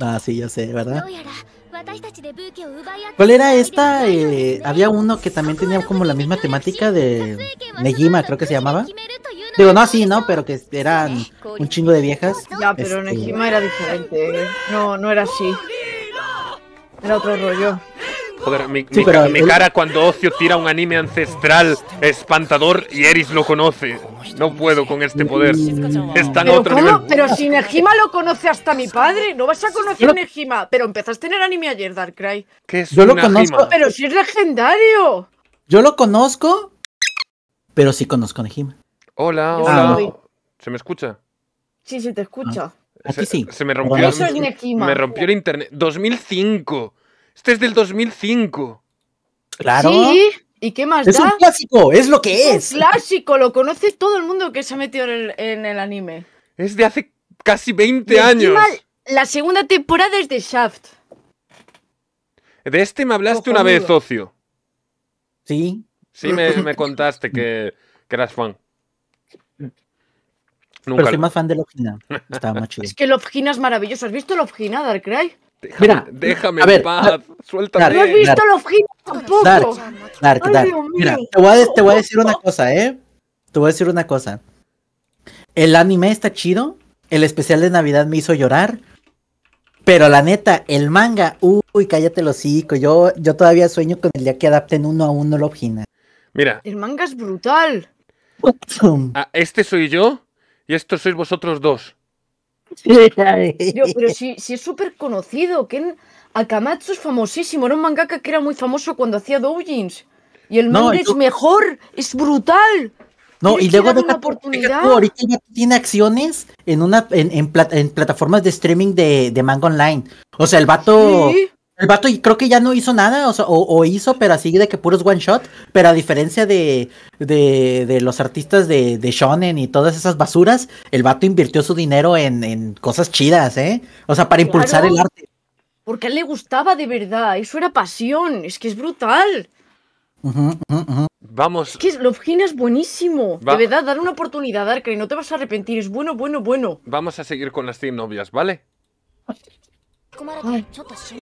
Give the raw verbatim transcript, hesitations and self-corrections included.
Ah, sí, ya sé, ¿verdad? ¿Cuál era esta? Eh, había uno que también tenía como la misma temática de Negima, creo que se llamaba. Digo, no así, ¿no? Pero que eran un chingo de viejas. Ya, pero este... Negima era diferente. No, no era así. Era otro rollo. Joder, mi, sí, mi, pero, mi cara él... cuando Ocio tira un anime ancestral espantador y Eris lo conoce. No puedo con este poder. Mm. Es tan otro ¿cómo? Nivel. Pero si Negima lo conoce hasta mi padre. No vas a conocer lo... Negima. Pero empezaste en el anime ayer, Darkrai. ¿Qué es? Yo lo conozco. Gima? Pero si es legendario. Yo lo conozco. Pero sí conozco a Negima. Hola, hola. Ah. ¿Se me escucha? Sí, se te escucha. Ah. Se, sí. se me rompió, eso es Negima. Me rompió el internet. dos mil cinco. Este es del dos mil cinco. Claro. ¿Sí? ¿Y qué más da? Es un clásico, es lo que es. Es un clásico, lo conoce todo el mundo que se ha metido en el, en el anime. Es de hace casi veinte años. La segunda temporada es de Shaft. De este me hablaste Ojo, una amigo. vez, Ocio. Sí. Sí, me, me contaste que, que eras fan. Nunca Pero soy lo... más fan de Love Hina. Está más chido. Es que Love Hina es maravilloso. ¿Has visto Love Hina, Darkrai? Déjame, mira, déjame a ver, en paz, suéltame. No has visto los giros tampoco. Dark, Dark, Dark. Ay, mira, te voy, a, te voy a decir una cosa, ¿eh? Te voy a decir una cosa. El anime está chido. El especial de Navidad me hizo llorar. Pero la neta, el manga, uy, cállate el hocico. Yo, yo todavía sueño con el día que adapten uno a uno Love Hina. Mira. El manga es brutal. Ah, este soy yo y estos sois vosotros dos. Yo, pero si, si es súper conocido. Ken Akamatsu es famosísimo. Era un mangaka que era muy famoso cuando hacía doujins. Y el manga no, es yo... mejor. Es brutal. No, y luego de oportunidad. Tú, ahorita ya tiene acciones en una en, en, plat, en plataformas de streaming de, de manga online. O sea, el vato ¿sí? El vato creo que ya no hizo nada. O, sea, o, o hizo, pero así de que puros one shot. Pero a diferencia de De, de los artistas de, de Shonen y todas esas basuras, el vato invirtió su dinero en, en cosas chidas, ¿eh? O sea, para claro, impulsar el arte. Porque a él le gustaba de verdad. Eso era pasión. Es que es brutal. Uh-huh, uh-huh. Vamos. Es que Love Hina es buenísimo. Va. De verdad, dar una oportunidad, Darkrai. No te vas a arrepentir. Es bueno, bueno, bueno. Vamos a seguir con las cien novias, ¿vale? Ay.